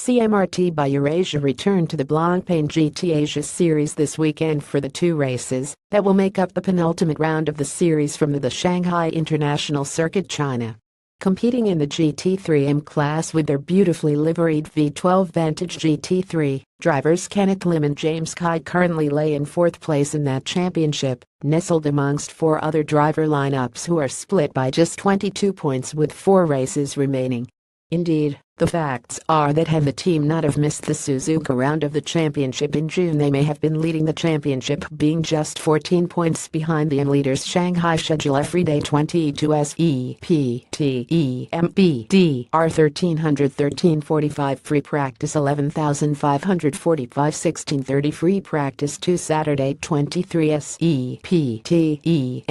CMRT by Eurasia returned to the Blancpain GT Asia Series this weekend for the two races that will make up the penultimate round of the series from the Shanghai International Circuit, China. Competing in the GT3 M-class with their beautifully liveried V12 Vantage GT3, drivers Kenneth Lim and James Kai currently lay in fourth place in that championship, nestled amongst four other driver lineups who are split by just 22 points with four races remaining. Indeed, the facts are that had the team not have missed the Suzuka round of the championship in June, they may have been leading the championship, being just 14 points behind the M-leaders Shanghai schedule everyday 22 SEPTEMBDR 1313.45 free practice 11,545 1630 free practice 2 Saturday 23 SEPTEMBER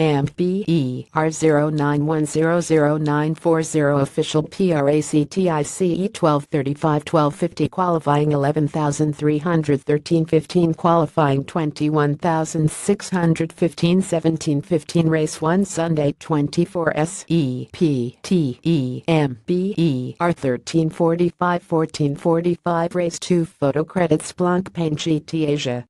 09100940 official PRACTICE 12:35, 12:50 qualifying 11,313.15 qualifying 21,615 17:15 race 1 Sunday 24 SEPTEMBER 13:45 14:45 race 2 photo credits Blancpain GT Asia.